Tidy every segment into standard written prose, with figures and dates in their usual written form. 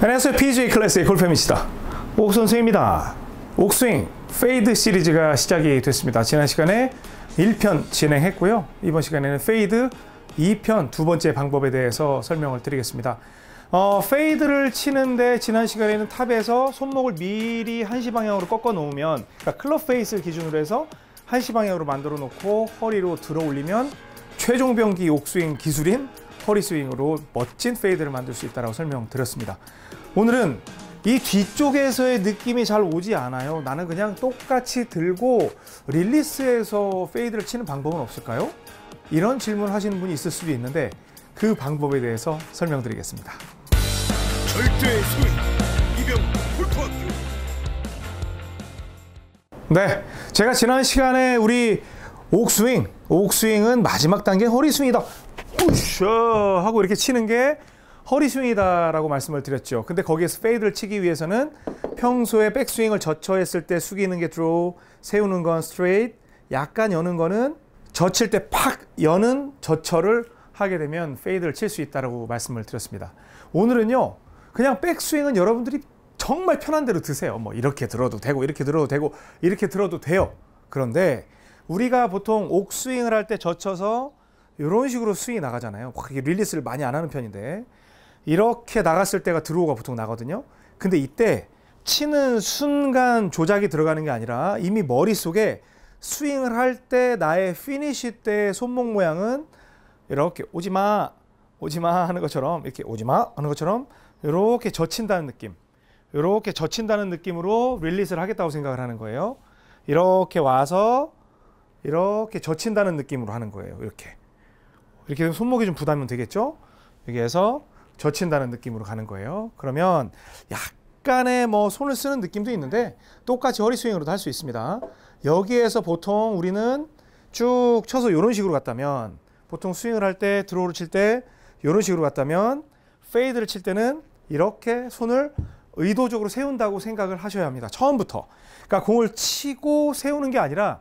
안녕하세요. PGA 클래스의 골프의 미치다 옥선수입니다. 옥스윙 페이드 시리즈가 시작이 됐습니다. 지난 시간에 1편 진행했고요. 이번 시간에는 페이드 2편 두 번째 방법에 대해서 설명을 드리겠습니다. 페이드를 치는데 지난 시간에는 탑에서 손목을 미리 한시 방향으로 꺾어 놓으면, 그러니까 클럽 페이스를 기준으로 해서 한시 방향으로 만들어 놓고 허리로 들어 올리면 최종병기 옥스윙 기술인 허리스윙으로 멋진 페이드를 만들 수 있다고 설명드렸습니다. 오늘은 이 뒤쪽에서의 느낌이 잘 오지 않아요. 나는 그냥 똑같이 들고 릴리스에서 페이드를 치는 방법은 없을까요? 이런 질문 하시는 분이 있을 수도 있는데 그 방법에 대해서 설명드리겠습니다. 절대의 스윙, 이병 골프학교. 네, 제가 지난 시간에 우리 옥스윙은 마지막 단계 허리스윙이다, 우셔 하고 이렇게 치는 게 허리스윙이다 라고 말씀을 드렸죠. 근데 거기에서 페이드를 치기 위해서는 평소에 백스윙을 젖혀했을 때 숙이는 게 드로우, 세우는 건 스트레이트, 약간 여는 거는 젖힐 때 팍 여는 젖혀를 하게 되면 페이드를 칠 수 있다고 말씀을 드렸습니다. 오늘은요, 그냥 백스윙은 여러분들이 정말 편한 대로 드세요. 뭐 이렇게 들어도 되고 이렇게 들어도 되고 이렇게 들어도 돼요. 그런데 우리가 보통 옥스윙을 할 때 젖혀서 이런 식으로 스윙이 나가잖아요. 릴리스를 많이 안 하는 편인데 이렇게 나갔을 때가 드로우가 보통 나거든요. 근데 이때 치는 순간 조작이 들어가는 게 아니라 이미 머릿속에 스윙을 할 때 나의 피니쉬 때 손목 모양은 이렇게 오지마 오지마 하는 것처럼, 이렇게 오지마 하는 것처럼 이렇게 젖힌다는 느낌, 이렇게 젖힌다는 느낌으로 릴리스를 하겠다고 생각을 하는 거예요. 이렇게 와서 이렇게 젖힌다는 느낌으로 하는 거예요. 이렇게 되면 손목이 좀 부담이 되겠죠? 여기에서 젖힌다는 느낌으로 가는 거예요. 그러면 약간의 뭐 손을 쓰는 느낌도 있는데 똑같이 허리스윙으로도 할 수 있습니다. 여기에서 보통 우리는 쭉 쳐서 이런 식으로 갔다면, 보통 스윙을 할 때 드로우를 칠 때 이런 식으로 갔다면, 페이드를 칠 때는 이렇게 손을 의도적으로 세운다고 생각을 하셔야 합니다. 처음부터. 그러니까 공을 치고 세우는 게 아니라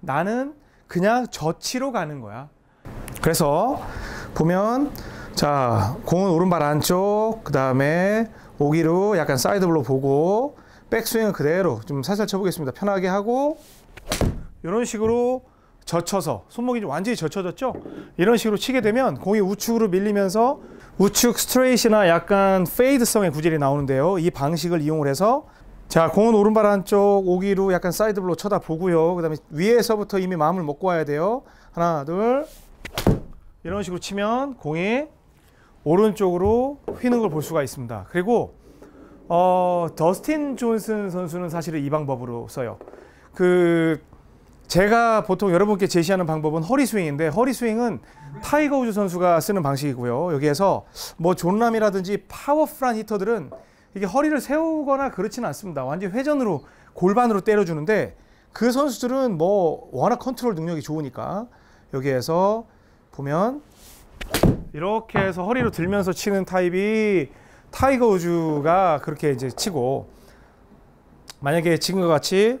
나는 그냥 젖히러 가는 거야. 그래서 보면, 자, 공은 오른발 안쪽, 그 다음에 오기로 약간 사이드블로 보고, 백스윙은 그대로 좀 살살 쳐보겠습니다. 편하게 하고, 이런 식으로 젖혀서, 손목이 완전히 젖혀졌죠? 이런 식으로 치게 되면 공이 우측으로 밀리면서 우측 스트레이트나 약간 페이드성의 구질이 나오는데요. 이 방식을 이용을 해서, 자, 공은 오른발 안쪽, 오기로 약간 사이드블로 쳐다보고요. 그 다음에 위에서부터 이미 마음을 먹고 와야 돼요. 하나, 둘. 이런 식으로 치면 공이 오른쪽으로 휘는 걸 볼 수가 있습니다. 그리고 더스틴 존슨 선수는 사실은 이 방법으로 써요. 제가 보통 여러분께 제시하는 방법은 허리스윙인데, 허리스윙은 타이거 우즈 선수가 쓰는 방식이고요. 여기에서 뭐 존람이라든지 파워풀한 히터들은 이게 허리를 세우거나 그렇지는 않습니다. 완전 회전으로 골반으로 때려주는데, 그 선수들은 뭐 워낙 컨트롤 능력이 좋으니까 여기에서 보면 이렇게 해서 허리로 들면서 치는 타입이 타이거 우즈가 그렇게 이제 치고, 만약에 지금과 같이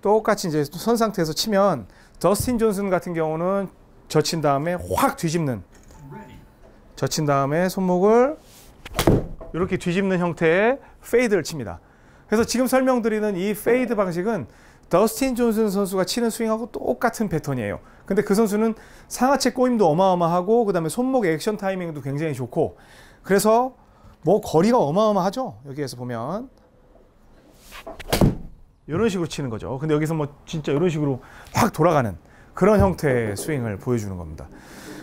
똑같이 이제 선 상태에서 치면 더스틴 존슨 같은 경우는 젖힌 다음에 확 뒤집는, 젖힌 다음에 손목을 이렇게 뒤집는 형태의 페이드를 칩니다. 그래서 지금 설명드리는 이 페이드 방식은 더스틴 존슨 선수가 치는 스윙하고 똑같은 패턴이에요. 근데 그 선수는 상하체 꼬임도 어마어마하고, 그 다음에 손목 액션 타이밍도 굉장히 좋고, 그래서 뭐 거리가 어마어마하죠. 여기에서 보면 이런 식으로 치는 거죠. 근데 여기서 뭐 진짜 이런 식으로 확 돌아가는 그런 형태의 스윙을 보여주는 겁니다.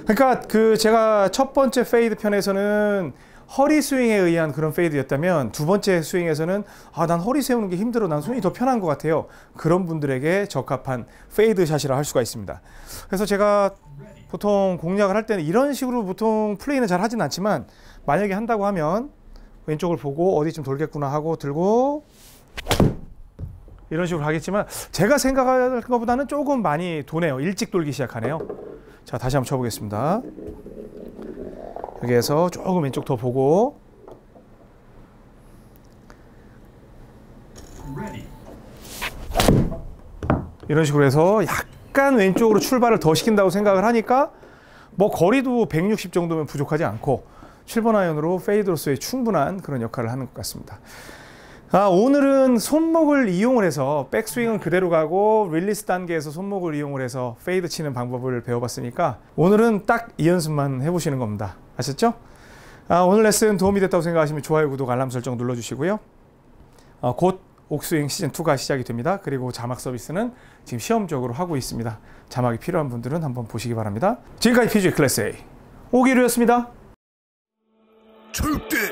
그러니까 제가 첫 번째 페이드 편에서는 허리 스윙에 의한 그런 페이드였다면, 두 번째 스윙에서는 아, 난 허리 세우는 게 힘들어, 난 손이 더 편한 것 같아요, 그런 분들에게 적합한 페이드 샷이라 할 수가 있습니다. 그래서 제가 보통 공략을 할 때는 이런 식으로 보통 플레이는 잘 하진 않지만, 만약에 한다고 하면 왼쪽을 보고 어디 좀 돌겠구나 하고 들고 이런 식으로 하겠지만, 제가 생각할 것보다는 조금 많이 도네요. 일찍 돌기 시작하네요. 자, 다시 한번 쳐보겠습니다. 여기에서 조금 왼쪽 더 보고, 이런 식으로 해서 약간 왼쪽으로 출발을 더 시킨다고 생각을 하니까 뭐 거리도 160 정도면 부족하지 않고 7번 아이언으로 페이드로서의 충분한 그런 역할을 하는 것 같습니다. 아, 오늘은 손목을 이용을 해서 백스윙은 그대로 가고 릴리스 단계에서 손목을 이용을 해서 페이드 치는 방법을 배워봤으니까 오늘은 딱 이 연습만 해보시는 겁니다. 아셨죠? 아, 오늘 레슨 도움이 됐다고 생각하시면 좋아요, 구독, 알람 설정 눌러주시고요. 곧 옥스윙 시즌2가 시작이 됩니다. 그리고 자막 서비스는 지금 시험적으로 하고 있습니다. 자막이 필요한 분들은 한번 보시기 바랍니다. 지금까지 PGA 클래스 A 오기루였습니다. 절대!